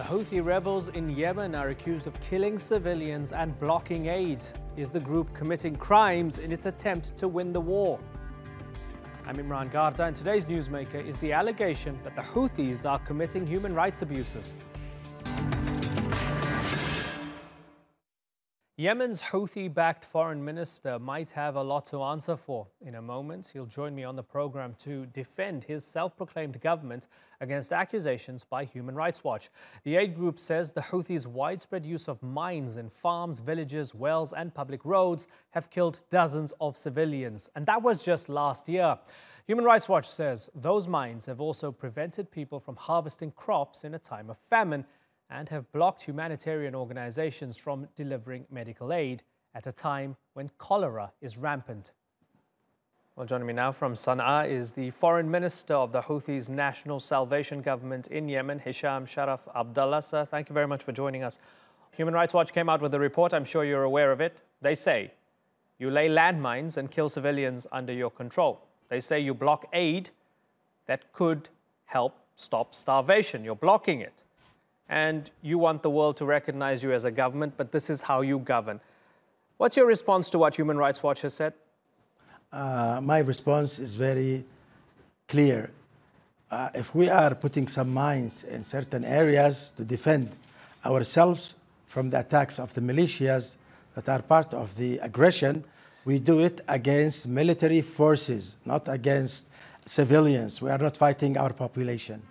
The Houthi rebels in Yemen are accused of killing civilians and blocking aid. Is the group committing crimes in its attempt to win the war? I'm Imran Garda, and today's Newsmaker is the allegation that the Houthis are committing human rights abuses. Yemen's Houthi-backed foreign minister might have a lot to answer for. In a moment, he'll join me on the program to defend his self-proclaimed government against accusations by Human Rights Watch. The aid group says the Houthis' widespread use of mines in farms, villages, wells and public roads have killed dozens of civilians. And that was just last year. Human Rights Watch says those mines have also prevented people from harvesting crops in a time of famine, and have blocked humanitarian organizations from delivering medical aid at a time when cholera is rampant. Well, joining me now from Sana'a is the Foreign Minister of the Houthis' National Salvation Government in Yemen, Hisham Sharaf Abdullah. Sir, thank you very much for joining us. Human Rights Watch came out with a report, I'm sure you're aware of it. They say you lay landmines and kill civilians under your control. They say you block aid that could help stop starvation. You're blocking it. And you want the world to recognize you as a government, but this is how you govern. What's your response to what Human Rights Watch has said? My response is very clear. If we are putting some mines in certain areas to defend ourselves from the attacks of the militias that are part of the aggression, we do it against military forces, not against civilians. We are not fighting our population.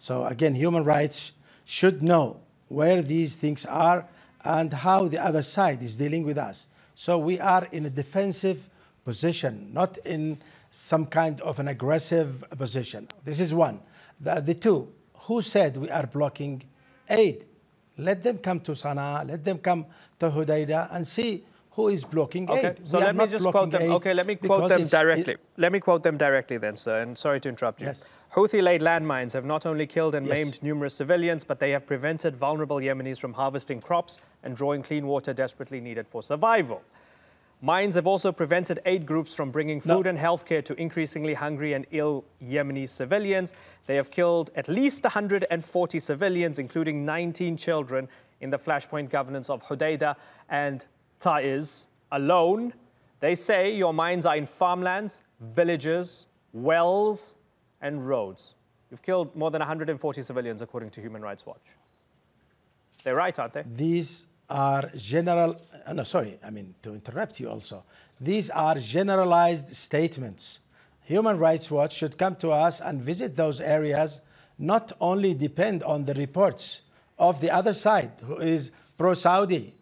So again, human rights should know where these things are and how the other side is dealing with us. So we are in a defensive position, not in some kind of an aggressive position. This is one. The two, who said we are blocking aid? Let them come to Sana'a, let them come to Hodeidah and see who is blocking aid. Okay, so let me just quote them. Okay, let me quote them directly. Let me quote them directly then, sir, and sorry to interrupt you. Yes. Houthi-laid landmines have not only killed and maimed numerous civilians, but they have prevented vulnerable Yemenis from harvesting crops and drawing clean water desperately needed for survival. Mines have also prevented aid groups from bringing food and healthcare to increasingly hungry and ill Yemeni civilians. They have killed at least 140 civilians, including 19 children, in the flashpoint governance of Hodeidah and Taiz alone. They say your mines are in farmlands, villages, wells and roads. You've killed more than 140 civilians, according to Human Rights Watch. They're right, aren't they? These are general... no, sorry, I mean, to interrupt you also. These are generalized statements. Human Rights Watch should come to us and visit those areas, not only depend on the reports of the other side, who is pro-Saudi.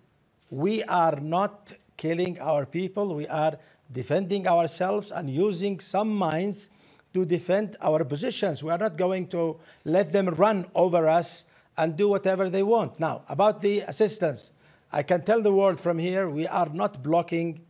We are not killing our people. We are defending ourselves and using some mines to defend our positions. We are not going to let them run over us and do whatever they want. Now, about the assistance, I can tell the world from here, we are not blocking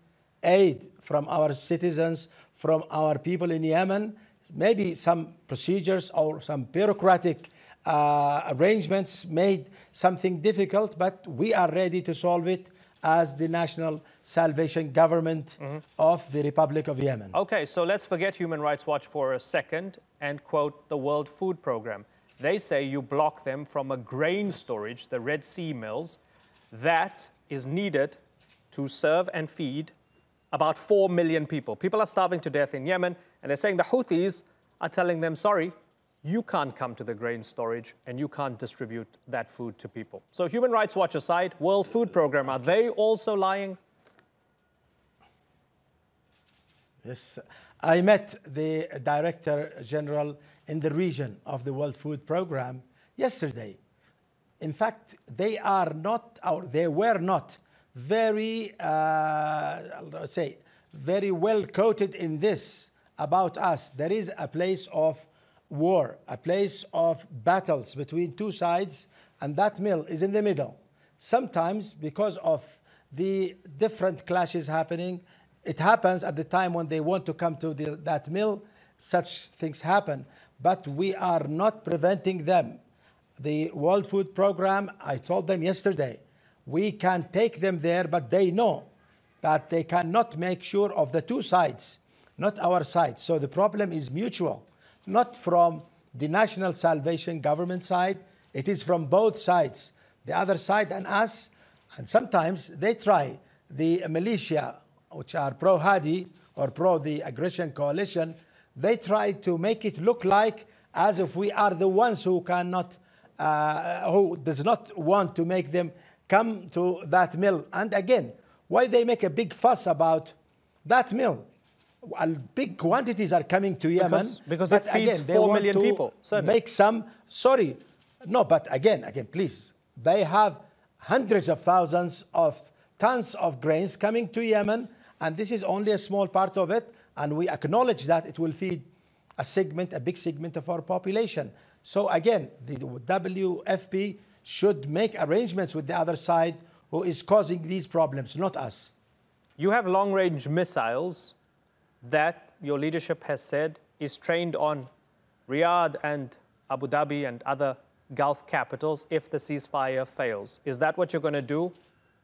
aid from our citizens, from our people in Yemen. Maybe some procedures or some bureaucratic arrangements made something difficult, but we are ready to solve it as the National Salvation Government of the Republic of Yemen. Okay, so let's forget Human Rights Watch for a second and quote the World Food Program. They say you block them from a grain storage, the Red Sea mills, that is needed to serve and feed about 4 million people. People are starving to death in Yemen, and they're saying the Houthis are telling them, sorry, you can't come to the grain storage and you can't distribute that food to people. So Human Rights Watch aside, World Food Program, are they also lying? Yes. I met the Director General in the region of the World Food Program yesterday. In fact, they are not, or they were not very, very well quoted in this about us. There is a place of war, a place of battles between two sides, and that mill is in the middle. Sometimes, because of the different clashes happening, it happens at the time when they want to come to that mill, such things happen. But we are not preventing them. The World Food Program, I told them yesterday, we can take them there, but they know that they cannot make sure of the two sides, not our side. So the problem is mutual. Not from the National Salvation Government side, It is from both sides, the other side and us. And sometimes they try the militia, which are pro-Hadi or pro-the aggression coalition, they try to make it look like as if we are the ones who cannot, who does not want to make them come to that mill. And again, why they make a big fuss about that mill? Well, big quantities are coming to Yemen. Because it feeds again, 4 million people. Certainly. Make some, sorry. No, but again, please. They have hundreds of thousands of tons of grains coming to Yemen. And this is only a small part of it. And we acknowledge that it will feed a segment, a big segment of our population. So again, the WFP should make arrangements with the other side who is causing these problems, not us. You have long-range missiles that your leadership has said is trained on Riyadh and Abu Dhabi and other Gulf capitals if the ceasefire fails. Is that what you're going to do?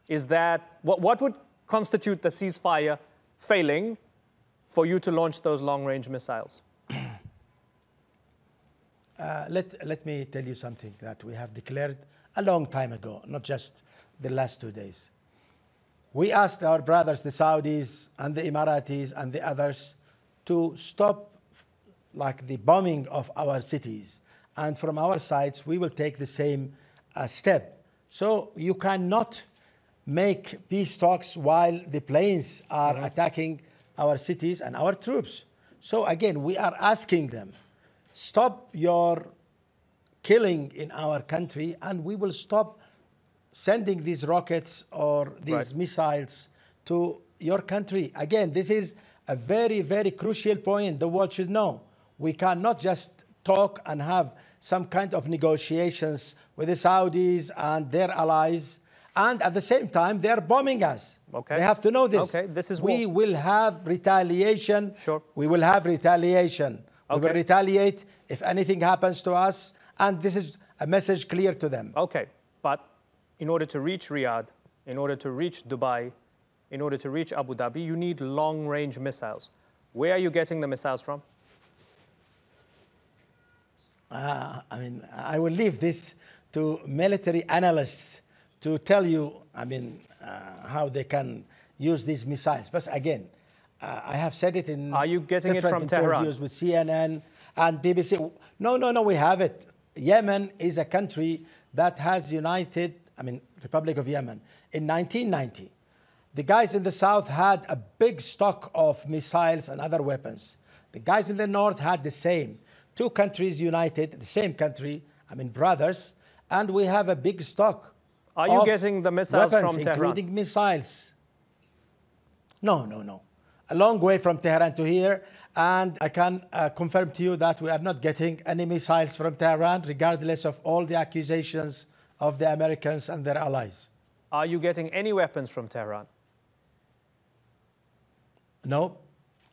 Is that what would constitute the ceasefire failing for you to launch those long-range missiles? Let me tell you something that we have declared a long time ago, not just the last 2 days. We asked our brothers, the Saudis and the Emiratis and the others, to stop like the bombing of our cities. And from our sides, we will take the same step. So you cannot make peace talks while the planes are attacking our cities and our troops. So again, we are asking them, stop your killing in our country, and we will stop sending these rockets or these missiles to your country. Again, this is a very, very crucial point the world should know. We cannot just talk and have some kind of negotiations with the Saudis and their allies, and at the same time, they are bombing us. Okay. They have to know this. Okay. This is war. We will have retaliation. Sure. We will have retaliation. Okay. We will retaliate if anything happens to us. And this is a message clear to them. Okay. But in order to reach Riyadh, in order to reach Dubai, in order to reach Abu Dhabi, you need long-range missiles. Where are you getting the missiles from? I mean, I will leave this to military analysts to tell you, I mean, how they can use these missiles. But again, I have said it in different interviews with CNN and BBC. No, we have it. Yemen is a country that has united, I mean, Republic of Yemen, in 1990. The guys in the south had a big stock of missiles and other weapons. The guys in the north had the same. Two countries united, the same country, I mean, brothers, and we have a big stock. Are you getting the missiles weapons, from Tehran? Including missiles. No. A long way from Tehran to here, and I can confirm to you that we are not getting any missiles from Tehran, regardless of all the accusations of the Americans and their allies. Are you getting any weapons from Tehran? No,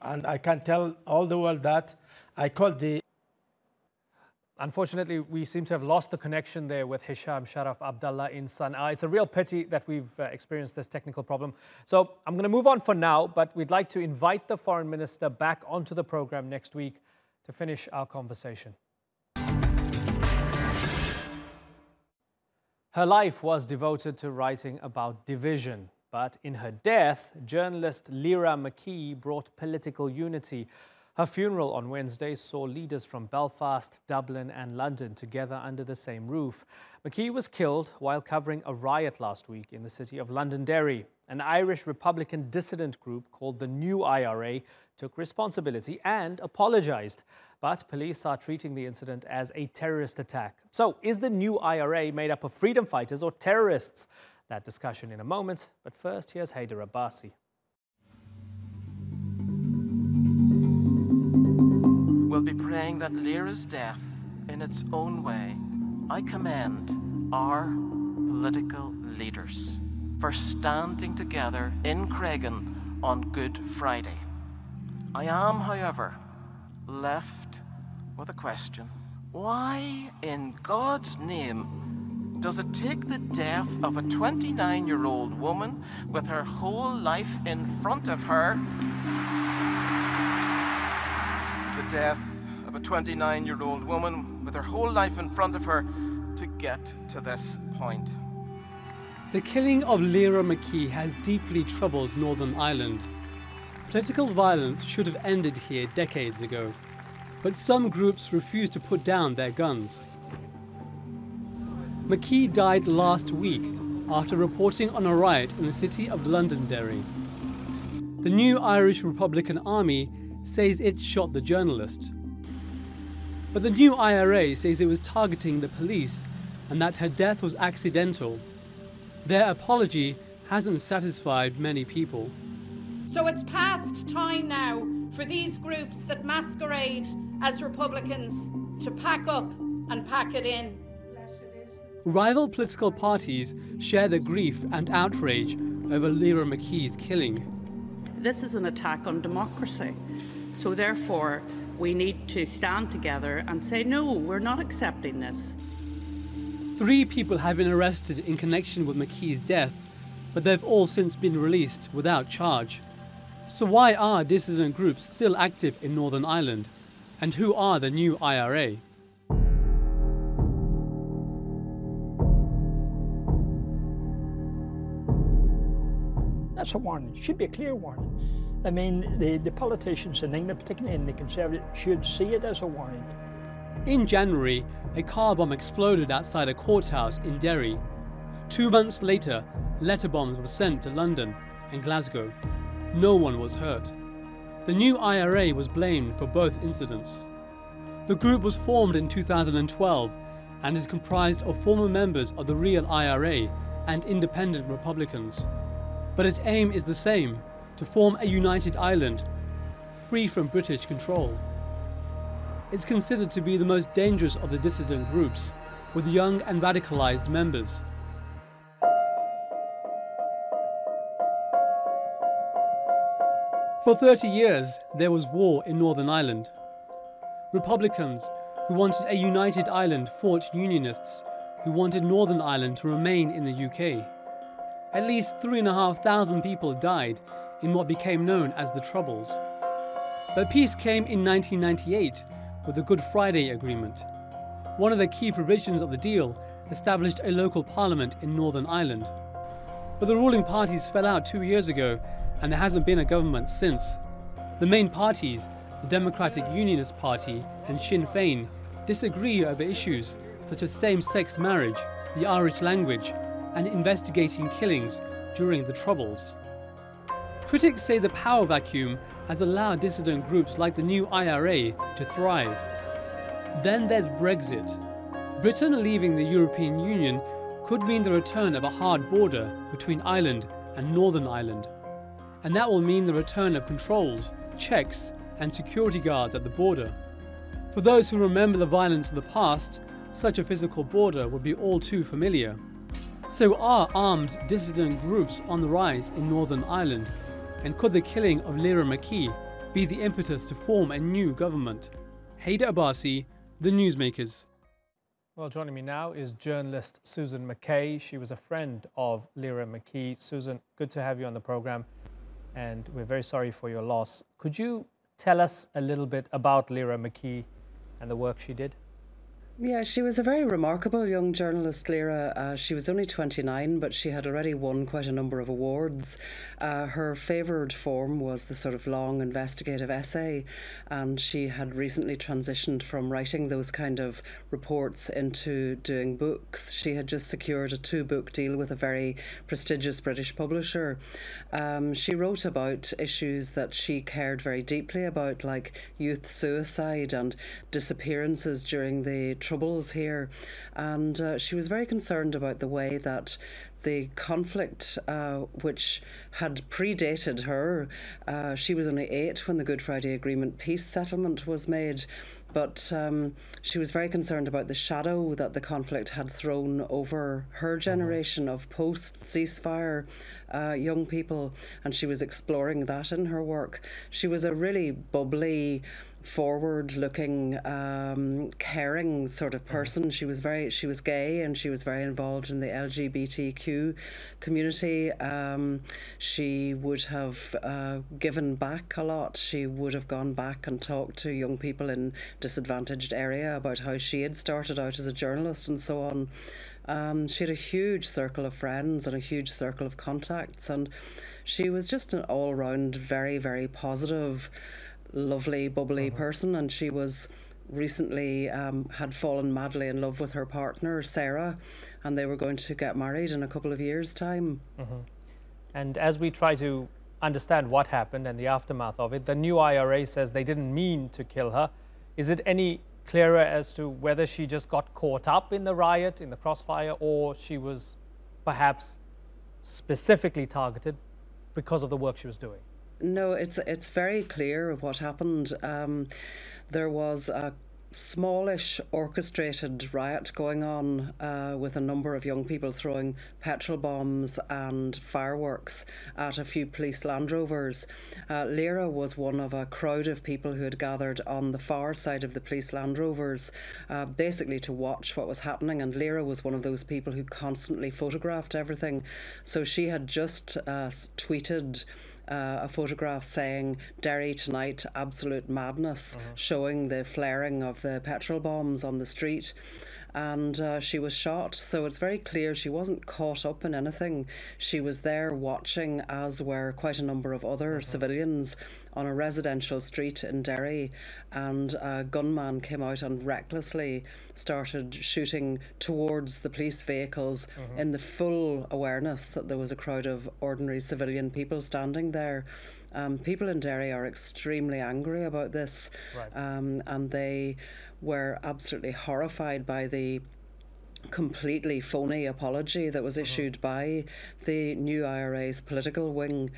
and I can tell all the world that I called the... Unfortunately, we seem to have lost the connection there with Hisham Sharaf Abdullah in Sana'a. It's a real pity that we've experienced this technical problem. So I'm going to move on for now, but we'd like to invite the Foreign Minister back onto the program next week to finish our conversation. Her life was devoted to writing about division, but in her death, journalist Lyra McKee brought political unity. Her funeral on Wednesday saw leaders from Belfast, Dublin and London together under the same roof. McKee was killed while covering a riot last week in the city of Londonderry. An Irish Republican dissident group called the New IRA took responsibility and apologised. But police are treating the incident as a terrorist attack. So, is the New IRA made up of freedom fighters or terrorists? That discussion in a moment. But first, here's Haydar Abbasi. We'll be praying that Lyra's death, in its own way, I commend our political leaders for standing together in Creggan on Good Friday. I am, however, left with a question. Why in God's name does it take the death of a 29-year-old woman with her whole life in front of her? The death of a 29-year-old woman with her whole life in front of her to get to this point. The killing of Lyra McKee has deeply troubled Northern Ireland. Political violence should have ended here decades ago, but some groups refuse to put down their guns. McKee died last week after reporting on a riot in the city of Londonderry. The New Irish Republican Army says it shot the journalist. But the New IRA says it was targeting the police and that her death was accidental. Their apology hasn't satisfied many people. So it's past time now for these groups that masquerade as Republicans to pack up and pack it in. Rival political parties share the grief and outrage over Lyra McKee's killing. This is an attack on democracy. So therefore, we need to stand together and say, no, we're not accepting this. 3 people have been arrested in connection with McKee's death, but they've all since been released without charge. So why are dissident groups still active in Northern Ireland? And who are the New IRA? That's a warning. It should be a clear warning. I mean, the politicians in England, particularly in the Conservatives, should see it as a warning. In January, a car bomb exploded outside a courthouse in Derry. 2 months later, letter bombs were sent to London and Glasgow. No one was hurt. The New IRA was blamed for both incidents. The group was formed in 2012 and is comprised of former members of the Real IRA and independent Republicans. But its aim is the same: to form a united Ireland, free from British control. It's considered to be the most dangerous of the dissident groups, with young and radicalised members. For 30 years, there was war in Northern Ireland. Republicans who wanted a united Ireland fought Unionists who wanted Northern Ireland to remain in the UK. At least 3,500 people died in what became known as the Troubles. But peace came in 1998 with the Good Friday Agreement. One of the key provisions of the deal established a local parliament in Northern Ireland. But the ruling parties fell out 2 years ago and there hasn't been a government since. The main parties, the Democratic Unionist Party and Sinn Féin, disagree over issues such as same-sex marriage, the Irish language, and investigating killings during the Troubles. Critics say the power vacuum has allowed dissident groups like the New IRA to thrive. Then there's Brexit. Britain leaving the European Union could mean the return of a hard border between Ireland and Northern Ireland. And that will mean the return of controls, checks, and security guards at the border. For those who remember the violence of the past, such a physical border would be all too familiar. So are armed dissident groups on the rise in Northern Ireland? And could the killing of Lyra McKee be the impetus to form a new government? Haydar Abbasi, The Newsmakers. Well, joining me now is journalist Susan McKay. She was a friend of Lyra McKee. Susan, good to have you on the programme, and we're very sorry for your loss. Could you tell us a little bit about Lyra McKee and the work she did? Yeah, she was a very remarkable young journalist, Lyra. She was only 29, but she had already won quite a number of awards. Her favoured form was the sort of long investigative essay, and she had recently transitioned from writing those kind of reports into doing books. She had just secured a 2-book deal with a very prestigious British publisher. She wrote about issues that she cared very deeply about, like youth suicide and disappearances during the Troubles here, and she was very concerned about the way that the conflict which had predated her. She was only 8 when the Good Friday Agreement peace settlement was made, but she was very concerned about the shadow that the conflict had thrown over her generation of post-ceasefire young people, and she was exploring that in her work. She was a really bubbly, forward-looking, caring sort of person. She was gay, and she was very involved in the LGBTQ community. She would have given back a lot. She would have gone back and talked to young people in disadvantaged area about how she had started out as a journalist and so on. She had a huge circle of friends and a huge circle of contacts, and she was just an all-round very, very positive, lovely, bubbly person. And she was recently had fallen madly in love with her partner, Sarah, and they were going to get married in a couple of years' time. And as we try to understand what happened and the aftermath of it, the new IRA says they didn't mean to kill her. Is it any clearer as to whether she just got caught up in the riot, in the crossfire, or she was perhaps specifically targeted because of the work she was doing? No, it's very clear what happened. There was a smallish orchestrated riot going on with a number of young people throwing petrol bombs and fireworks at a few police Land Rovers. Lyra was one of a crowd of people who had gathered on the far side of the police Land Rovers, basically to watch what was happening, and Lyra was one of those people who constantly photographed everything. So she had just tweeted a photograph saying, "Derry tonight, absolute madness," showing the flaring of the petrol bombs on the street. And she was shot. So it's very clear she wasn't caught up in anything. She was there watching, as were quite a number of other civilians, on a residential street in Derry, and a gunman came out and recklessly started shooting towards the police vehicles in the full awareness that there was a crowd of ordinary civilian people standing there. People in Derry are extremely angry about this, and they were absolutely horrified by the completely phony apology that was issued by the new IRA's political wing,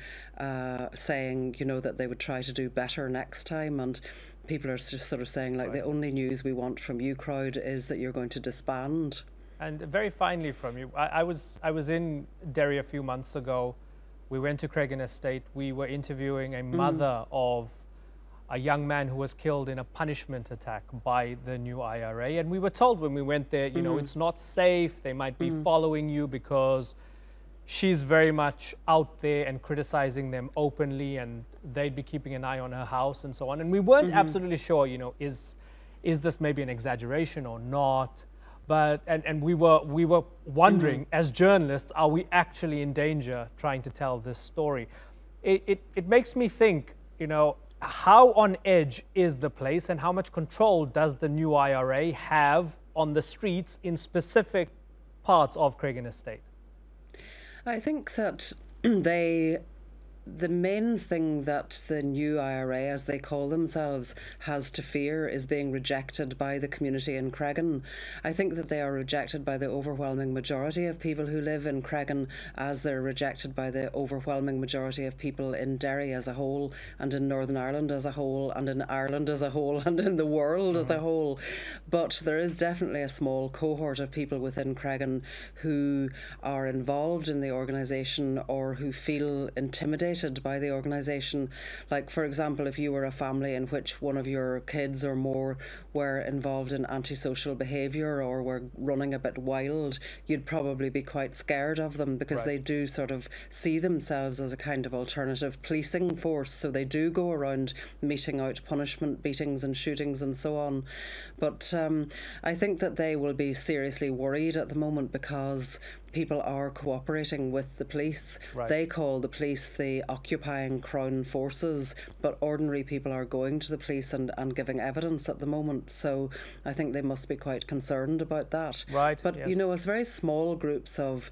saying, you know, that they would try to do better next time. And people are just sort of saying, like, the only news we want from you, crowd, is that you're going to disband. And very finally from you, I was in Derry a few months ago. We went to Creggan Estate. We were interviewing a mother of a young man who was killed in a punishment attack by the new IRA. And we were told when we went there, you know, it's not safe. They might be following you, because she's very much out there and criticizing them openly, and they'd be keeping an eye on her house and so on. And we weren't absolutely sure, you know, is this maybe an exaggeration or not? But and we were wondering, as journalists, are we actually in danger trying to tell this story? It makes me think, you know, how on edge is the place, and how much control does the new IRA have on the streets in specific parts of Creggan Estate? I think that the main thing that the new IRA, as they call themselves, has to fear is being rejected by the community in Creggan. I think that they are rejected by the overwhelming majority of people who live in Creggan, as they're rejected by the overwhelming majority of people in Derry as a whole, and in Northern Ireland as a whole, and in Ireland as a whole, and in the world as a whole. But there is definitely a small cohort of people within Creggan who are involved in the organisation or who feel intimidated by the organisation. Like, for example, if you were a family in which one of your kids or more were involved in antisocial behaviour or were running a bit wild, you'd probably be quite scared of them, because they do sort of see themselves as a kind of alternative policing force. So they do go around meting out punishment, beatings and shootings and so on. But I think that they will be seriously worried at the moment, because people are cooperating with the police. They call the police the occupying crown forces, but ordinary people are going to the police and giving evidence at the moment. So I think they must be quite concerned about that. But you know, it's very small groups of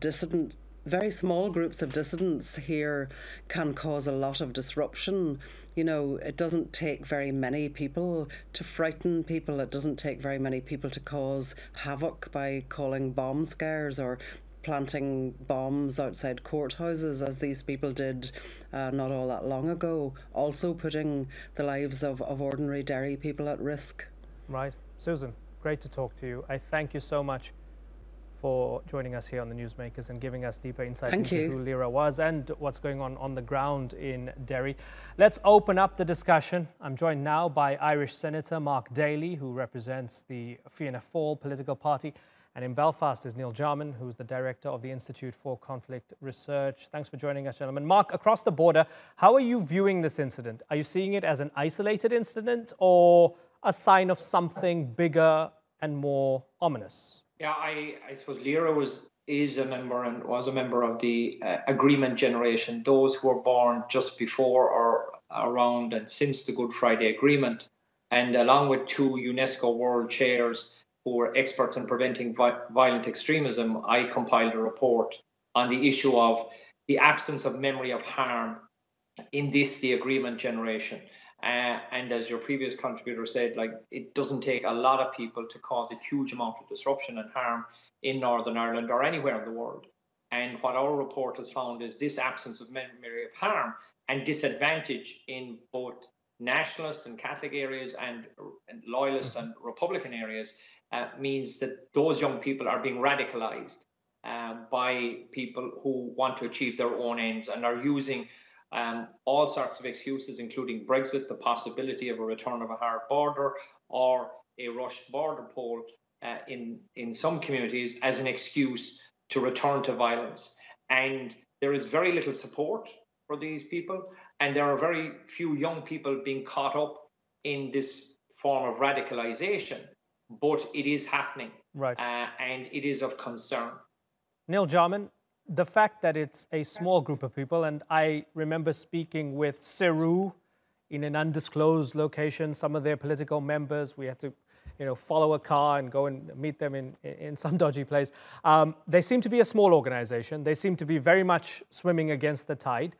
dissident. Very small groups of dissidents here can cause a lot of disruption. You know, it doesn't take very many people to frighten people. It doesn't take very many people to cause havoc by calling bomb scares or planting bombs outside courthouses, as these people did not all that long ago, also putting the lives of ordinary Derry people at risk. Susan, great to talk to you. I thank you so much for joining us here on The Newsmakers and giving us deeper insight into who Lyra was and what's going on the ground in Derry. Let's open up the discussion. I'm joined now by Irish Senator Mark Daly, who represents the Fianna Fáil political party. And in Belfast is Neil Jarman, who's the director of the Institute for Conflict Research. Thanks for joining us, gentlemen. Mark, across the border, how are you viewing this incident? Are you seeing it as an isolated incident or a sign of something bigger and more ominous? Yeah, I suppose Lyra is a member and was a member of the agreement generation, those who were born just before or around and since the Good Friday Agreement, and along with two UNESCO world chairs who were experts in preventing violent extremism, I compiled a report on the issue of the absence of memory of harm in this, the agreement generation. And as your previous contributor said, like, it doesn't take a lot of people to cause a huge amount of disruption and harm in Northern Ireland or anywhere in the world. And what our report has found is this absence of memory of harm and disadvantage in both nationalist and Catholic areas and loyalist and Republican areas means that those young people are being radicalized by people who want to achieve their own ends and are using all sorts of excuses, including Brexit, the possibility of a return of a hard border or a rushed border poll in some communities as an excuse to return to violence. And there is very little support for these people, and there are very few young people being caught up in this form of radicalization, but it is happening, right? And it is of concern. Neil Jarman, the fact that it's a small group of people, and I remember speaking with Seru in an undisclosed location, some of their political members, we had to, you know, follow a car and go and meet them in some dodgy place. They seem to be a small organization. They seem to be very much swimming against the tide.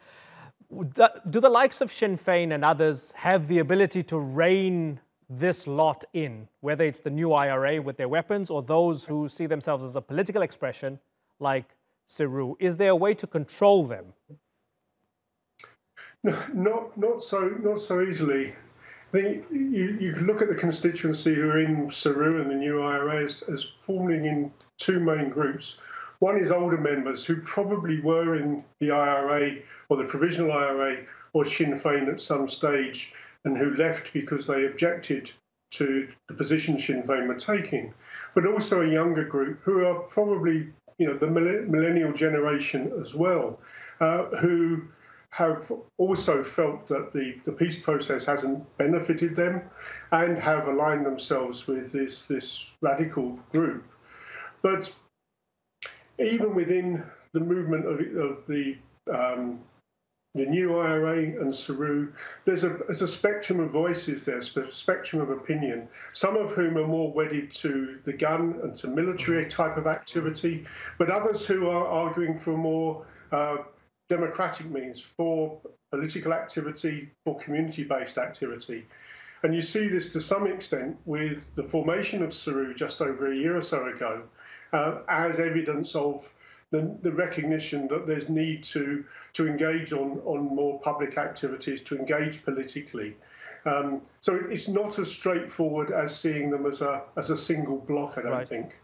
Do the likes of Sinn Féin and others have the ability to rein this lot in, whether it's the new IRA with their weapons or those who see themselves as a political expression like Seru? Is there a way to control them? No, not so easily. I think you can look at the constituency who are in Seru and the new IRA as forming in two main groups. One is older members who probably were in the IRA or the provisional IRA or Sinn Féin at some stage and who left because they objected to the position Sinn Féin were taking, but also a younger group who are probably, you know, the millennial generation as well, who have also felt that the peace process hasn't benefited them and have aligned themselves with this radical group. But even within the movement of the new IRA and Seru, there's a spectrum of voices there, a spectrum of opinion, some of whom are more wedded to the gun and to military type of activity, but others who are arguing for more democratic means, for political activity, for community-based activity. And you see this to some extent with the formation of Seru just over a year or so ago as evidence of the recognition that there's need to engage on more public activities, to engage politically. So it's not as straightforward as seeing them as a single block, I don't think.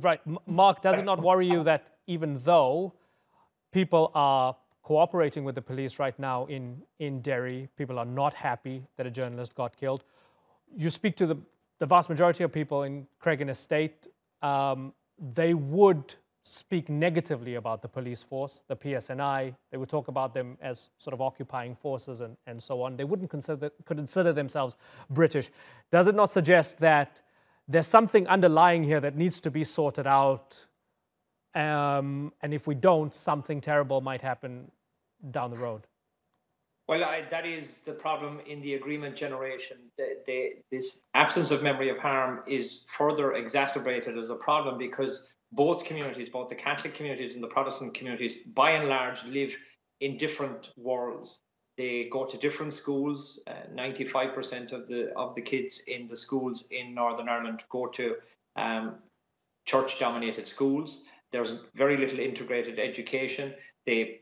Right. Mark, does it not worry you that even though people are cooperating with the police right now in Derry, people are not happy that a journalist got killed? You speak to the vast majority of people in Creggan Estate. They would speak negatively about the police force, the PSNI. They would talk about them as sort of occupying forces and so on. They wouldn't consider themselves British. Does it not suggest that there's something underlying here that needs to be sorted out? And if we don't, something terrible might happen down the road? Well, that is the problem in the agreement generation. This absence of memory of harm is further exacerbated as a problem because both communities, both the Catholic communities and the Protestant communities, by and large, live in different worlds. They go to different schools. 95% of the kids in the schools in Northern Ireland go to church-dominated schools. There's very little integrated education. They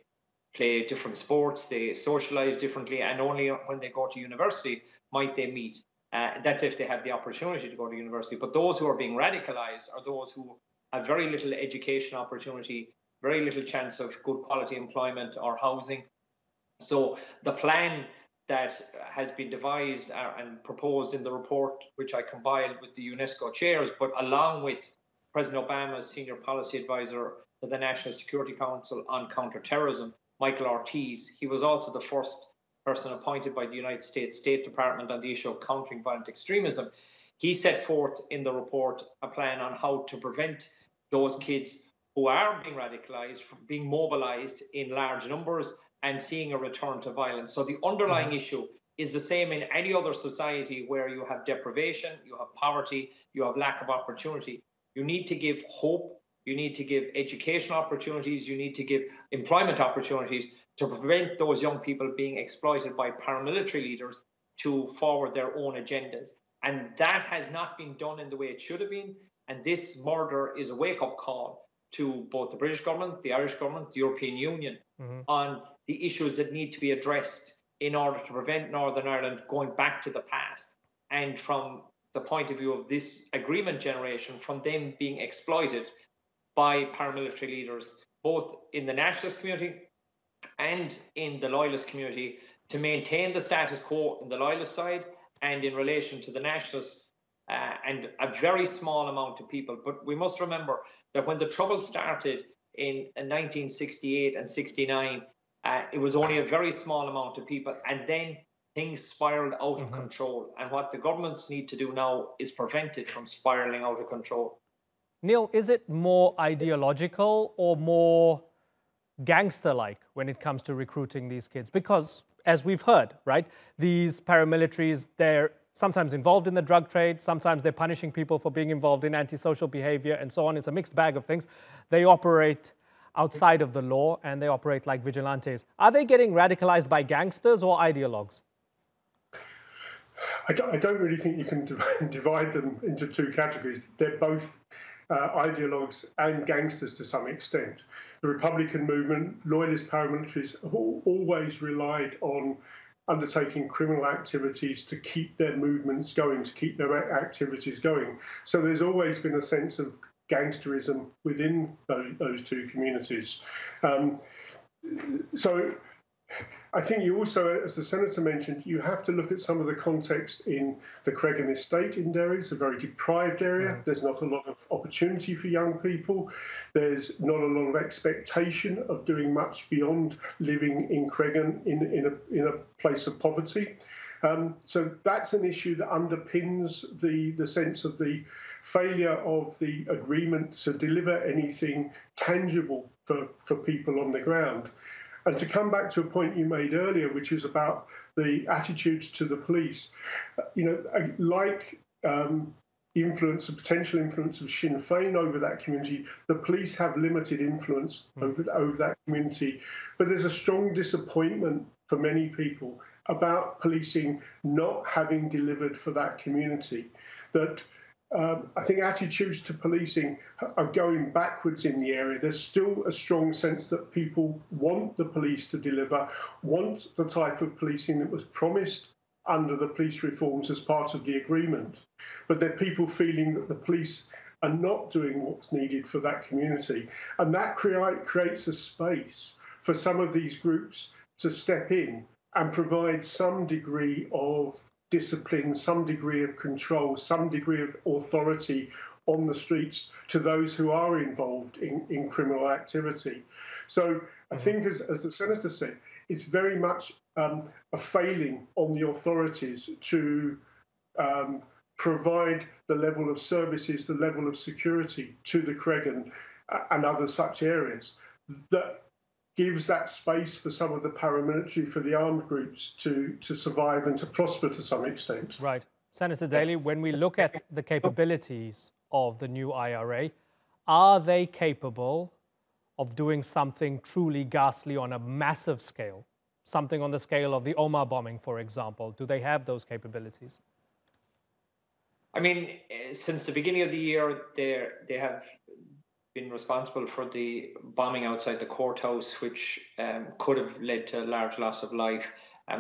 play different sports. They socialize differently. And only when they go to university might they meet. That's if they have the opportunity to go to university. But those who are being radicalized are those who have very little education opportunity, very little chance of good quality employment or housing. So the plan that has been devised and proposed in the report, which I compiled with the UNESCO chairs, but along with President Obama's senior policy advisor to the National Security Council on counterterrorism, Michael Ortiz, he was also the first person appointed by the United States State Department on the issue of countering violent extremism. He set forth in the report a plan on how to prevent those kids who are being radicalized from being mobilized in large numbers and seeing a return to violence. So the underlying issue is the same in any other society where you have deprivation, you have poverty, you have lack of opportunity. You need to give hope, you need to give educational opportunities, you need to give employment opportunities to prevent those young people being exploited by paramilitary leaders to forward their own agendas. And that has not been done in the way it should have been. And this murder is a wake-up call to both the British government, the Irish government, the European Union, on the issues that need to be addressed in order to prevent Northern Ireland going back to the past. And from the point of view of this agreement generation, from them being exploited by paramilitary leaders, both in the nationalist community and in the loyalist community, to maintain the status quo in the loyalist side and in relation to the nationalists, and a very small amount of people. But we must remember that when the Troubles started in 1968 and 69, it was only a very small amount of people, and then things spiraled out of control. And what the governments need to do now is prevent it from spiraling out of control. Neil, is it more ideological or more gangster-like when it comes to recruiting these kids? Because, as we've heard, right, these paramilitaries, they're sometimes involved in the drug trade, sometimes they're punishing people for being involved in antisocial behavior and so on. It's a mixed bag of things. They operate outside of the law and they operate like vigilantes. Are they getting radicalized by gangsters or ideologues? I don't really think you can divide them into two categories. They're both ideologues and gangsters to some extent. The Republican movement, loyalist paramilitaries have always relied on undertaking criminal activities to keep their movements going, to keep their activities going. So there's always been a sense of gangsterism within those two communities. So I think you also, as the Senator mentioned, you have to look at some of the context in the Creggan Estate in Derry. It's a very deprived area. There's not a lot of opportunity for young people. There's not a lot of expectation of doing much beyond living in Creggan in a place of poverty. So that's an issue that underpins the sense of the failure of the agreement to deliver anything tangible for people on the ground. And to come back to a point you made earlier, which is about the attitudes to the police, you know, like influence, the potential influence of Sinn Féin over that community, the police have limited influence over that community. But there's a strong disappointment for many people about policing not having delivered for that community. That I think attitudes to policing are going backwards in the area. There's still a strong sense that people want the police to deliver, want the type of policing that was promised under the police reforms as part of the agreement. But there are people feeling that the police are not doing what's needed for that community. And that creates a space for some of these groups to step in and provide some degree of discipline, some degree of control, some degree of authority on the streets to those who are involved in criminal activity. So I think, as the Senator said, it's very much a failing on the authorities to provide the level of services, the level of security to the Creggan and other such areas that gives that space for some of the paramilitary, for the armed groups to survive and to prosper to some extent. Right. Senator Daly, when we look at the capabilities of the new IRA, are they capable of doing something truly ghastly on a massive scale? Something on the scale of the Omagh bombing, for example. Do they have those capabilities? I mean, since the beginning of the year, they have been responsible for the bombing outside the courthouse, which could have led to a large loss of life.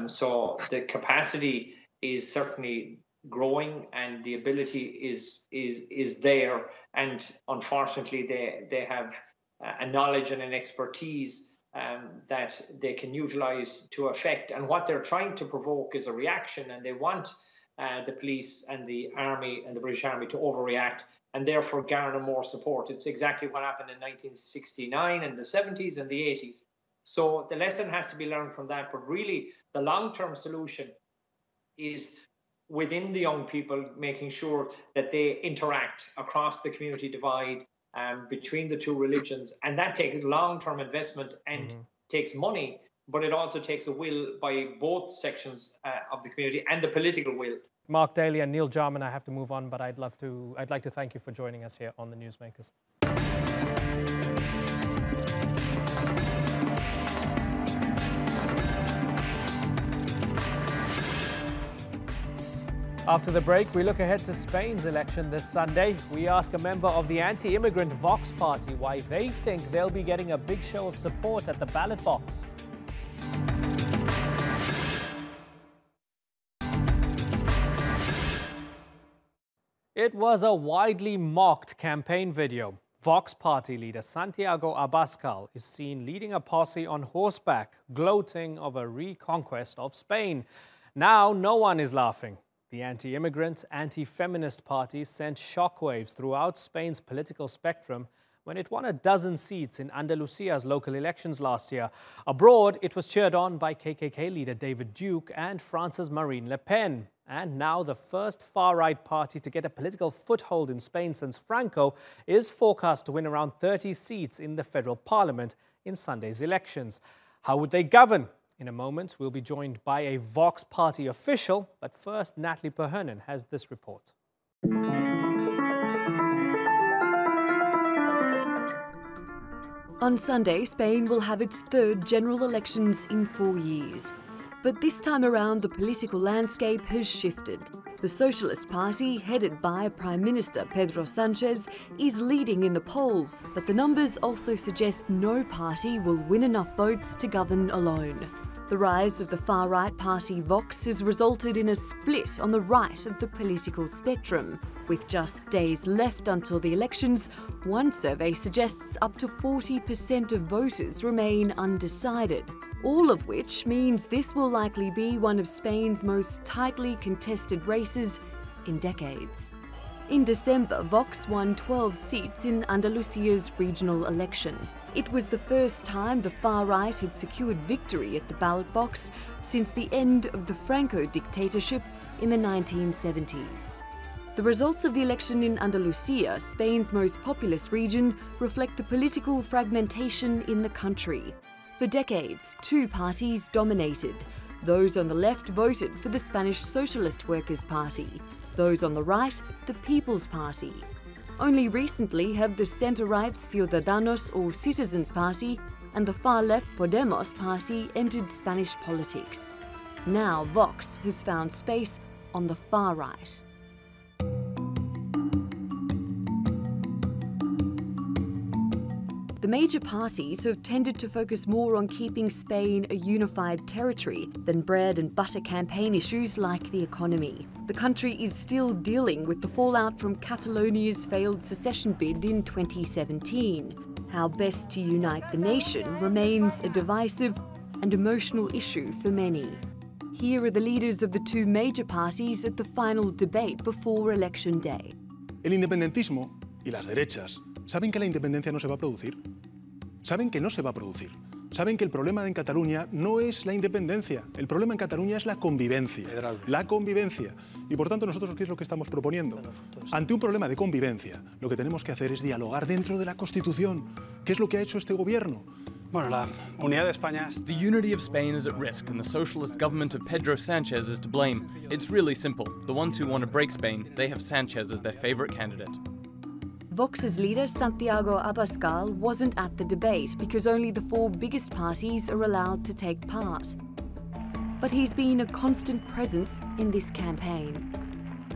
So the capacity is certainly growing, and the ability is there. And unfortunately, they have a knowledge and an expertise that they can utilise to affect. And what they're trying to provoke is a reaction, and they want the police and the army and the British Army to overreact and therefore garner more support. It's exactly what happened in 1969 and the 70s and the 80s. So the lesson has to be learned from that. But really, the long-term solution is within the young people, making sure that they interact across the community divide between the two religions. And that takes long-term investment and takes money, but it also takes a will by both sections of the community and the political will. Mark Daly and Neil Jarman, I have to move on, but I'd like to thank you for joining us here on The Newsmakers. After the break, we look ahead to Spain's election this Sunday. We ask a member of the anti-immigrant Vox party why they think they'll be getting a big show of support at the ballot box. It was a widely mocked campaign video. Vox party leader Santiago Abascal is seen leading a posse on horseback, gloating of a reconquest of Spain. Now no one is laughing. The anti-immigrant, anti-feminist party sent shockwaves throughout Spain's political spectrum when it won a dozen seats in Andalusia's local elections last year. Abroad, it was cheered on by KKK leader David Duke and France's Marine Le Pen. And now the first far-right party to get a political foothold in Spain since Franco is forecast to win around 30 seats in the federal parliament in Sunday's elections. How would they govern? In a moment, we'll be joined by a Vox party official, but first, Natalie Perhonen has this report. On Sunday, Spain will have its third general elections in 4 years. But this time around, the political landscape has shifted. The Socialist Party, headed by Prime Minister Pedro Sanchez, is leading in the polls, but the numbers also suggest no party will win enough votes to govern alone. The rise of the far-right party Vox has resulted in a split on the right of the political spectrum. With just days left until the elections, one survey suggests up to 40% of voters remain undecided, all of which means this will likely be one of Spain's most tightly contested races in decades. In December, Vox won 12 seats in Andalusia's regional election. It was the first time the far-right had secured victory at the ballot box since the end of the Franco dictatorship in the 1970s. The results of the election in Andalusia, Spain's most populous region, reflect the political fragmentation in the country. For decades, two parties dominated. Those on the left voted for the Spanish Socialist Workers' Party. Those on the right, the People's Party. Only recently have the centre-right Ciudadanos or Citizens Party and the far-left Podemos party entered Spanish politics. Now Vox has found space on the far right. The major parties have tended to focus more on keeping Spain a unified territory than bread and butter campaign issues like the economy. The country is still dealing with the fallout from Catalonia's failed secession bid in 2017. How best to unite the nation remains a divisive and emotional issue for many. Here are the leaders of the two major parties at the final debate before Election Day. El independentismo y las derechas saben que la independencia no se va a producir, saben que no se va a producir, saben que el problema en Cataluña no es la independencia, el problema en Cataluña es la convivencia, y por tanto nosotros ¿qué es lo que estamos proponiendo? Ante un problema de convivencia, lo que tenemos que hacer es dialogar dentro de la Constitución, ¿qué es lo que ha hecho este gobierno? The unity of Spain is at risk, and the socialist government of Pedro Sanchez is to blame. It's really simple, the ones who want to break Spain, they have Sanchez as their favorite candidate. Vox's leader Santiago Abascal wasn't at the debate because only the four biggest parties are allowed to take part. But he's been a constant presence in this campaign.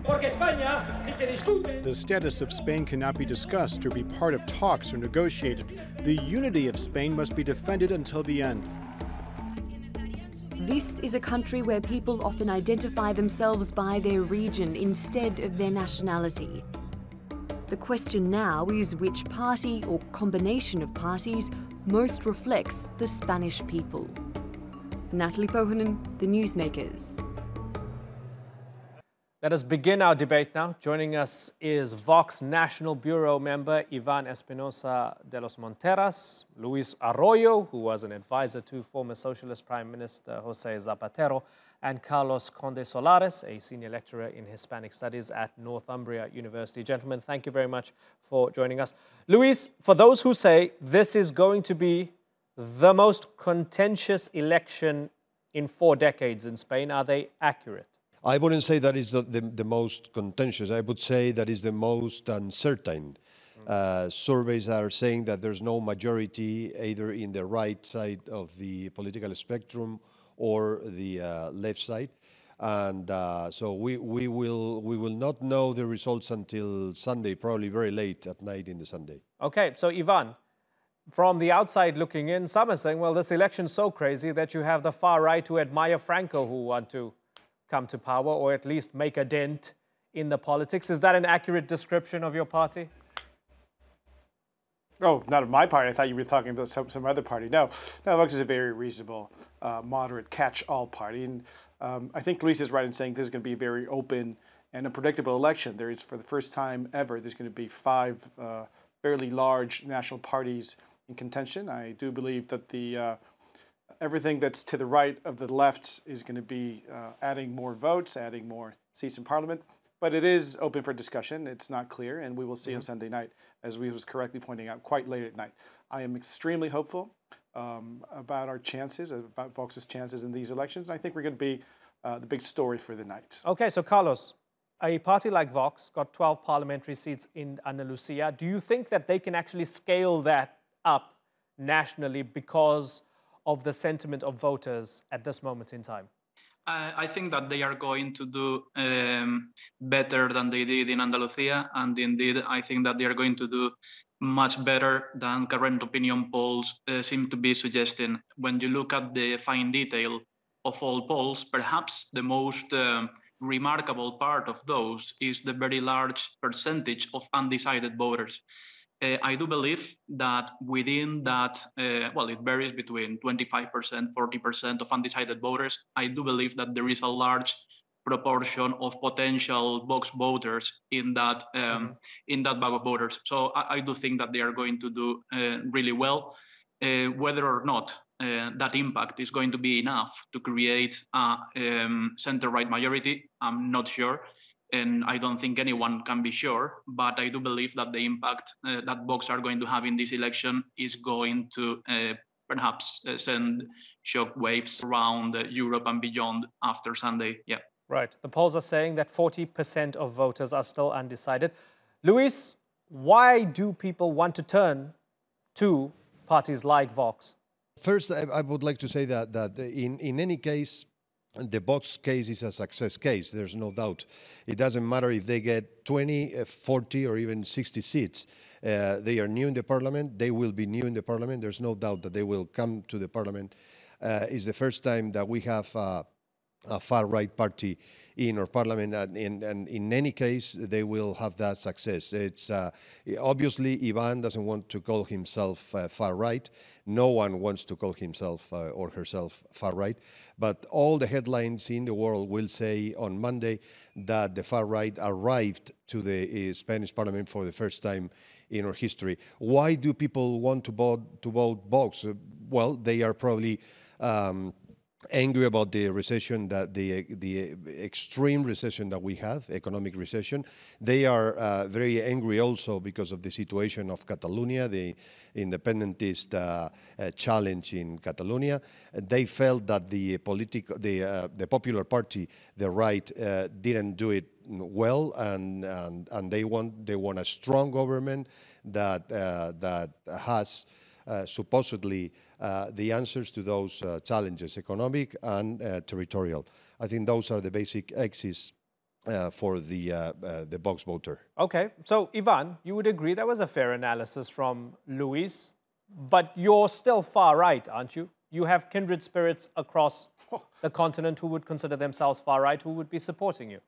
The status of Spain cannot be discussed or be part of talks or negotiated. The unity of Spain must be defended until the end. This is a country where people often identify themselves by their region instead of their nationality. The question now is which party or combination of parties most reflects the Spanish people. Natalie Perhonen, The Newsmakers. Let us begin our debate now. Joining us is Vox National Bureau member Iván Espinosa de los Monteras, Luis Arroyo, who was an advisor to former Socialist Prime Minister José Zapatero, and Carlos Conde Solares, a senior lecturer in Hispanic Studies at Northumbria University. Gentlemen, thank you very much for joining us. Luis, for those who say this is going to be the most contentious election in 4 decades in Spain, are they accurate? I wouldn't say that is the most contentious. I would say that is the most uncertain. Surveys are saying that there's no majority either in the right side of the political spectrum or the left side, and so we will not know the results until Sunday, probably very late at night in the Sunday. Okay, so Ivan, from the outside looking in, some are saying, well, this election's so crazy that you have the far right who admire Franco who want to come to power or at least make a dent in the politics. Is that an accurate description of your party? Oh, not of my party. I thought you were talking about some other party. No, Vox is a very reasonable, moderate, catch-all party. And I think Luis is right in saying this is going to be a very open and unpredictable election. There is, for the first time ever, there's going to be 5 fairly large national parties in contention. I do believe that the everything that's to the right of the left is going to be adding more votes, adding more seats in parliament. But it is open for discussion. It's not clear, and we will see on Sunday night, as we was correctly pointing out, quite late at night. I am extremely hopeful about our chances, about Vox's chances in these elections, and I think we're going to be the big story for the night. Okay, so Carlos, a party like Vox got 12 parliamentary seats in Andalusia. Do you think that they can actually scale that up nationally because of the sentiment of voters at this moment in time? I think that they are going to do better than they did in Andalusia, and indeed I think that they are going to do much better than current opinion polls seem to be suggesting. When you look at the fine detail of all polls, perhaps the most remarkable part of those is the very large percentage of undecided voters. I do believe that within that, well, it varies between 25%, 40% of undecided voters. I do believe that there is a large proportion of potential Vox voters in that bag of voters. So I do think that they are going to do really well. Whether or not that impact is going to be enough to create a center-right majority, I'm not sure. And I don't think anyone can be sure, but I do believe that the impact that Vox are going to have in this election is going to perhaps send shockwaves around Europe and beyond after Sunday. Yeah. Right. The polls are saying that 40% of voters are still undecided. Luis, why do people want to turn to parties like Vox? First, I would like to say that, in any case, the Vox case is a success case, there's no doubt. It doesn't matter if they get 20, 40 or even 60 seats. They are new in the parliament, they will be new in the parliament, there's no doubt that they will come to the parliament. It's the first time that we have a far-right party in our parliament, and in any case, they will have that success. It's obviously, Iván doesn't want to call himself far-right. No one wants to call himself or herself far-right, but all the headlines in the world will say on Monday that the far-right arrived to the Spanish parliament for the first time in our history. Why do people want to vote Vox? Well, they are probably angry about the recession, that the extreme recession that we have, economic recession. They are very angry also because of the situation of Catalonia, the independentist challenge in Catalonia. They felt that the popular party, the right, didn't do it well, and they want a strong government that that has supposedly the answers to those challenges, economic and territorial. I think those are the basic axes for the Vox voter. Okay, so Ivan, you would agree that was a fair analysis from Luis, but you're still far right, aren't you? You have kindred spirits across the continent who would consider themselves far right, who would be supporting you?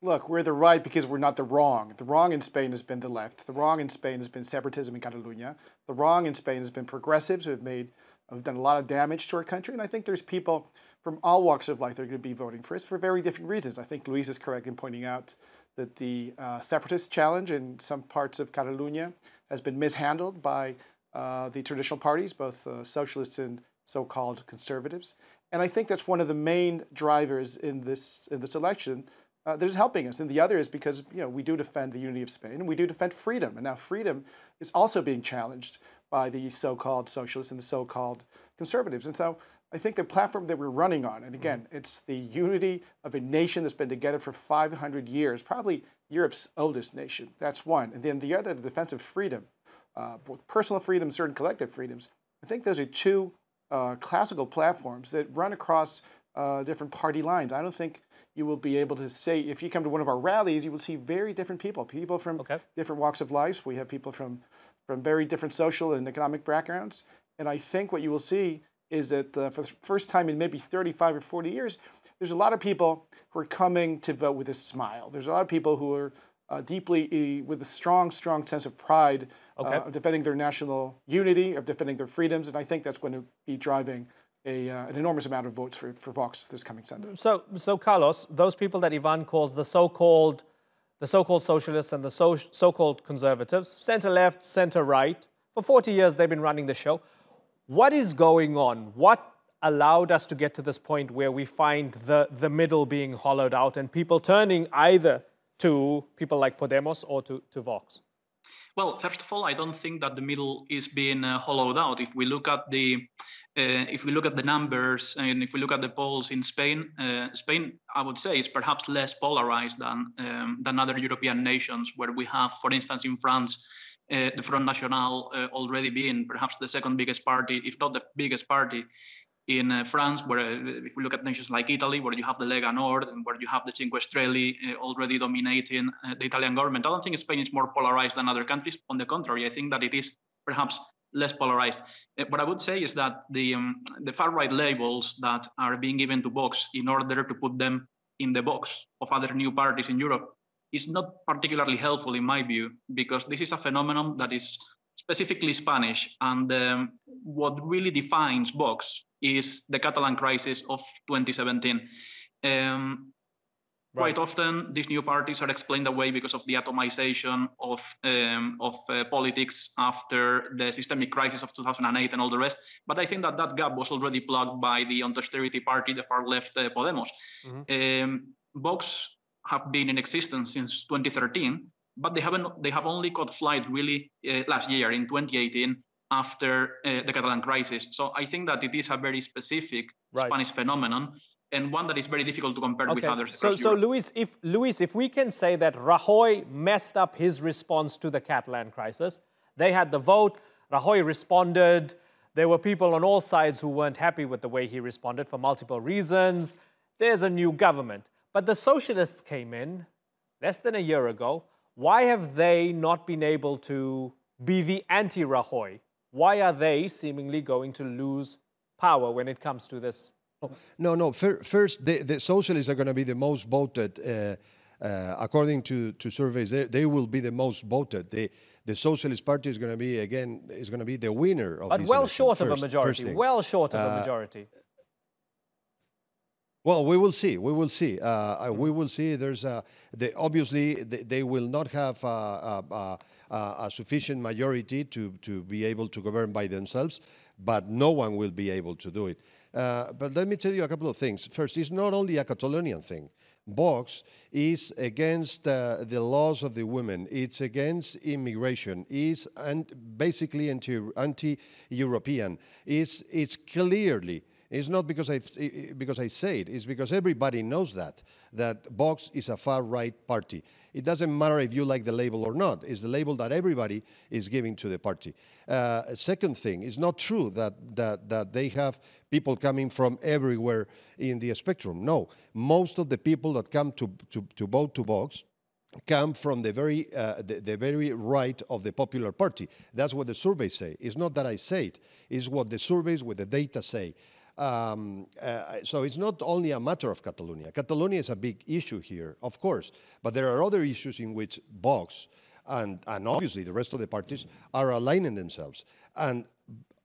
Look, we're the right because we're not the wrong. The wrong in Spain has been the left. The wrong in Spain has been separatism in Catalonia. The wrong in Spain has been progressives who have done a lot of damage to our country. And I think there's people from all walks of life that are going to be voting for us for very different reasons. I think Luis is correct in pointing out that the separatist challenge in some parts of Catalonia has been mishandled by the traditional parties, both socialists and so-called conservatives. And I think that's one of the main drivers in this election that is helping us, and the other is because we do defend the unity of Spain, and we do defend freedom, and now freedom is also being challenged by the so-called socialists and the so-called conservatives. And so I think the platform that we're running on, and again, it's the unity of a nation that's been together for 500 years, probably Europe's oldest nation. That's one. And then the other, the defense of freedom, both personal freedoms, certain collective freedoms. I think those are two classical platforms that run across different party lines. I don't think you will be able to say, if you come to one of our rallies, you will see very different people, from different walks of life. We have people from very different social and economic backgrounds. And I think what you will see is that for the first time in maybe 35 or 40 years, there's a lot of people who are coming to vote with a smile. There's a lot of people who are deeply, with a strong, strong sense of pride of defending their national unity, of defending their freedoms. And I think that's going to be driving an enormous amount of votes for Vox this coming Sunday. So Carlos, those people that Ivan calls the so-called socialists and the so-called conservatives, center-left, center-right, for 40 years they've been running the show. What is going on? What allowed us to get to this point where we find the middle being hollowed out and people turning either to people like Podemos or to Vox? Well, first of all, I don't think that the middle is being hollowed out. If we look at the numbers and if we look at the polls in Spain, Spain, I would say, is perhaps less polarized than other European nations, where we have, for instance, in France, the Front National already being perhaps the second biggest party, if not the biggest party, in France. Where if we look at nations like Italy, where you have the Lega Nord and where you have the Cinque Stelle already dominating the Italian government. I don't think Spain is more polarized than other countries. On the contrary, I think that it is perhaps less polarized. What I would say is that the far-right labels that are being given to Vox in order to put them in the box of other new parties in Europe is not particularly helpful, in my view, because this is a phenomenon that is specifically Spanish. And what really defines Vox is the Catalan crisis of 2017. Right. Quite often, these new parties are explained away because of the atomization of politics after the systemic crisis of 2008 and all the rest. But I think that that gap was already plugged by the anti-austerity party, the far-left Podemos. Mm-hmm. Vox have been in existence since 2013, but they have only caught flight really last year in 2018 after the Catalan crisis. So I think that it is a very specific Spanish phenomenon, and one that is very difficult to compare with others. So Luis, if we can say that Rajoy messed up his response to the Catalan crisis, they had the vote, Rajoy responded, there were people on all sides who weren't happy with the way he responded for multiple reasons, there's a new government. But the socialists came in less than a year ago. Why have they not been able to be the anti-Rajoy? Why are they seemingly going to lose power when it comes to this? No. First, the socialists are going to be the most voted. According to surveys, they will be the most voted. The Socialist Party is going to be, again, is going to be the winner of this election. But well short of a majority. Well short of a majority. Well, we will see. We will see. We will see. There's obviously they will not have a sufficient majority to be able to govern by themselves, but no one will be able to do it. But let me tell you a couple of things. First, it's not only a Catalonian thing. Vox is against the laws of the women. It's against immigration. It's basically anti-European. It's clearly. It's not because I say it. It's because everybody knows that Vox is a far-right party. It doesn't matter if you like the label or not. It's the label that everybody is giving to the party. Second thing, it's not true that they have people coming from everywhere in the spectrum. No, most of the people that come to vote to Vox come from the very right of the Popular Party. That's what the surveys say. It's not that I say it. It's what the surveys with the data say. So it's not only a matter of Catalonia. Catalonia is a big issue here, of course, but there are other issues in which Vox and obviously the rest of the parties are aligning themselves. And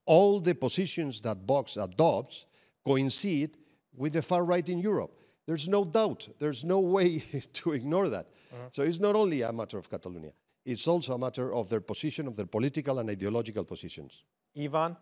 all the positions that Vox adopts coincide with the far right in Europe. There's no doubt. There's no way to ignore that. So it's not only a matter of Catalonia. It's also a matter of their position, of their political and ideological positions. Ivan?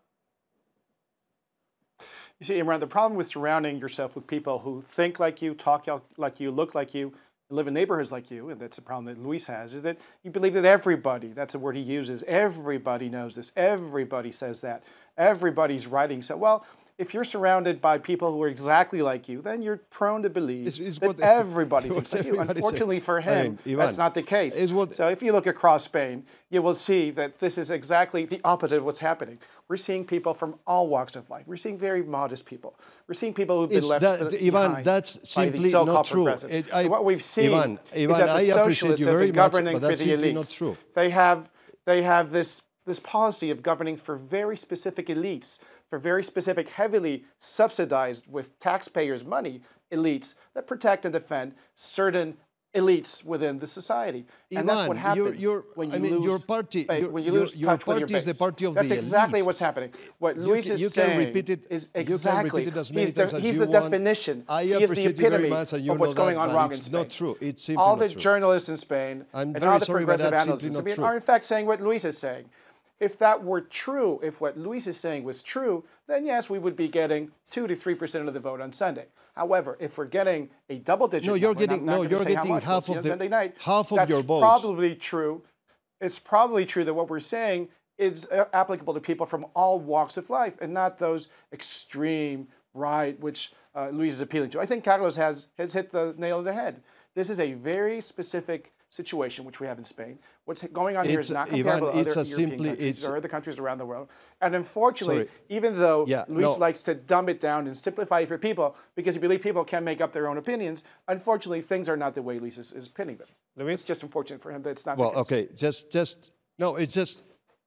You see, Imran, the problem with surrounding yourself with people who think like you, talk like you, look like you, live in neighborhoods like you, and that's the problem that Luis has, is that you believe that everybody, that's the word he uses, everybody knows this, everybody says that, everybody's writing. So, well, if you're surrounded by people who are exactly like you, then you're prone to believe that everybody thinks like you. Unfortunately for him, that's not the case. So if you look across Spain, you will see that this is exactly the opposite of what's happening. We're seeing people from all walks of life. We're seeing very modest people. We're seeing people who've been left behind by the so-called progressives. What we've seen is that the socialists have been governing for the elites. They have this policy of governing for very specific elites, for very specific, heavily subsidized with taxpayers' money elites that protect and defend certain elites within the society. Ivan, and that's what happens when you lose touch with your base. The party of the elite. Exactly what's happening. What Luis is saying is exactly, he's the definition, he's the epitome of what's going on wrong in Spain. It's not true. It's simply not true. All the journalists in Spain and all the progressive analysts in Spain are in fact saying what Luis is saying. If that were true, if what Luis is saying was true, then yes, we would be getting 2 to 3% of the vote on Sunday. However, if we're getting a double-digit, half of your votes. Probably true. It's probably true that what we're saying is applicable to people from all walks of life and not those extreme right, which Luis is appealing to. I think Carlos has hit the nail on the head. This is a very specific situation which we have in Spain. What's going on here is not comparable to other European countries or other countries around the world. And unfortunately, even though Luis likes to dumb it down and simplify it for people because he believes people can make up their own opinions, unfortunately, things are not the way Luis is pinning them. Luis, it's just unfortunate for him that it's not the case. Well, okay,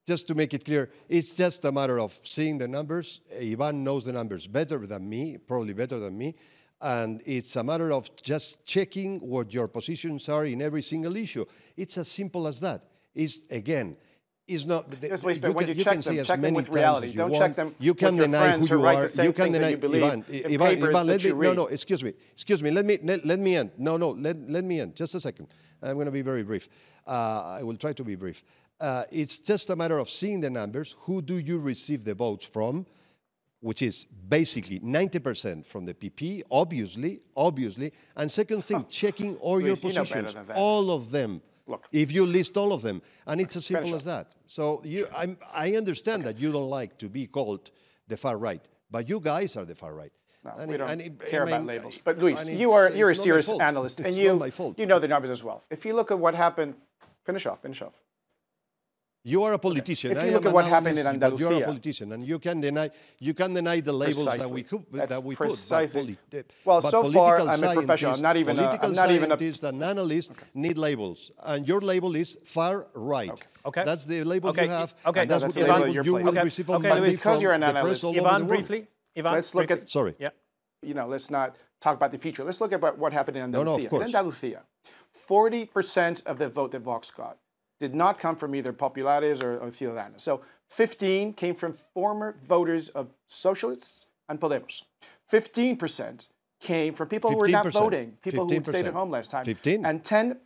just to make it clear, it's just a matter of seeing the numbers. Ivan knows the numbers better than me, probably better than me. And it's a matter of just checking what your positions are in every single issue. It's as simple as that. It's not. Yes, please, but when you check them, check them with reality. Don't check them with your friends who write the same things that you believe in papers that you read. No, excuse me. Let me end. Let me end. Just a second. I'm going to be very brief. I will try to be brief. It's just a matter of seeing the numbers. Who do you receive the votes from? Which is basically 90% from the PP, obviously. And second thing, checking all your positions, all of them. Look. If you list all of them, and it's as simple as that. So I understand that you don't like to be called the far right, but you guys are the far right. No, and we don't care about labels. But Luis, you're a serious analyst, and you know the numbers as well. If you look at what happened, finish off. You are a politician. Okay. If you look at what happened in Andalusia, you're a politician, and you can deny the labels that we put. Well, so far I'm a professional. I'm not even an analyst. Okay. Need labels, and your label is far right. Okay. That's the label you have. Okay. And that's the label you will receive on Monday. Because you're an analyst, Ivan, briefly. Let's look at. Sorry. Yeah. You know, let's not talk about the future. Let's look at what happened in Andalusia. No, of course. In Andalusia, 40% of the vote that Vox got did not come from either Populares or Ciudadanos. So 15 came from former voters of Socialists and Podemos. 15% came from people who were not voting, people who stayed at home last time. And 10%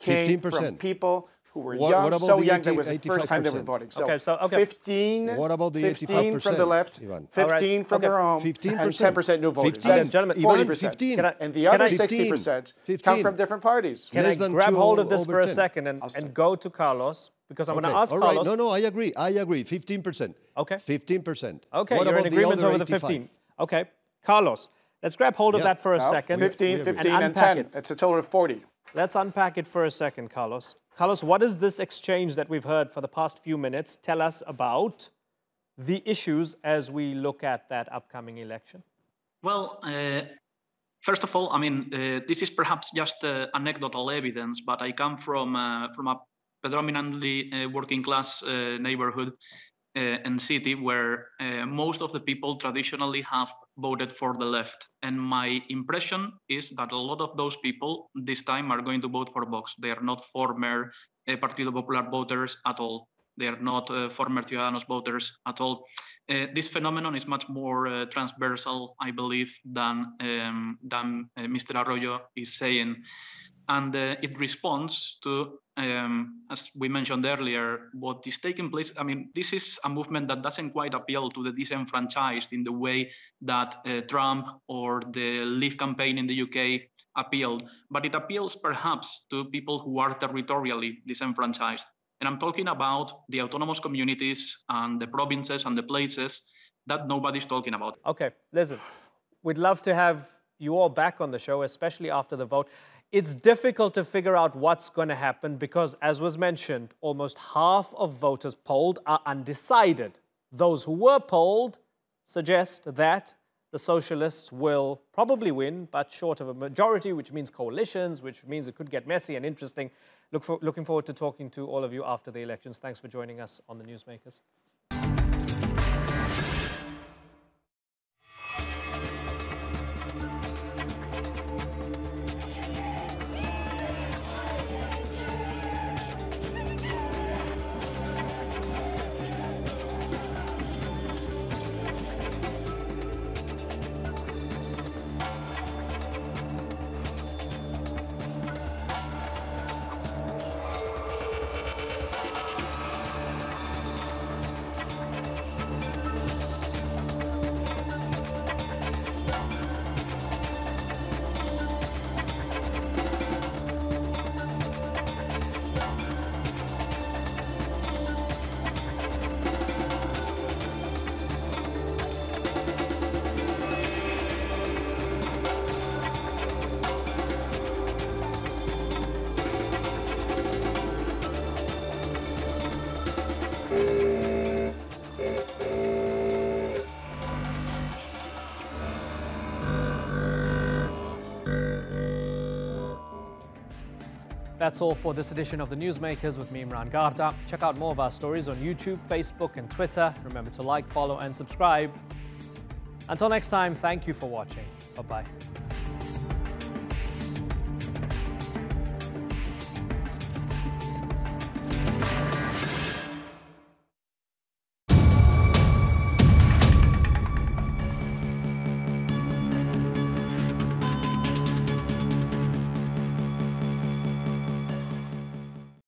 came from people who were young, so young that was the first time they were voting. So 15 from the left, 15 from their home, and 10% new voters. That's 40%. And the other 60% come from different parties. Can I grab hold of this for a second and go to Carlos? Because I'm going to ask Carlos. No, I agree. 15%. Okay. 15%. Okay, you're in agreement over the 15. Okay. Carlos, let's grab hold of that for a second. 15, 15, and 10. It's a total of 40. Let's unpack it for a second, Carlos. Carlos, what is this exchange that we've heard for the past few minutes? Tell us about the issues as we look at that upcoming election. Well, first of all, I mean, this is perhaps just anecdotal evidence, but I come from a predominantly working class neighborhood and city where most of the people traditionally have voted for the left. And my impression is that a lot of those people this time are going to vote for Vox. They are not former Partido Popular voters at all. They are not former Ciudadanos voters at all. This phenomenon is much more transversal, I believe, than Mr. Arroyo is saying. And it responds to, as we mentioned earlier, what is taking place. I mean, this is a movement that doesn't quite appeal to the disenfranchised in the way that Trump or the Leave campaign in the UK appealed, but it appeals perhaps to people who are territorially disenfranchised. And I'm talking about the autonomous communities and the provinces and the places that nobody's talking about. Okay, listen, we'd love to have you all back on the show, especially after the vote. It's difficult to figure out what's going to happen because, as was mentioned, almost half of voters polled are undecided. Those who were polled suggest that the socialists will probably win, but short of a majority, which means coalitions, which means it could get messy and interesting. Looking forward to talking to all of you after the elections. Thanks for joining us on The Newsmakers. That's all for this edition of The Newsmakers with me, Imran Garda. Check out more of our stories on YouTube, Facebook and Twitter. Remember to like, follow and subscribe. Until next time, thank you for watching. Bye-bye.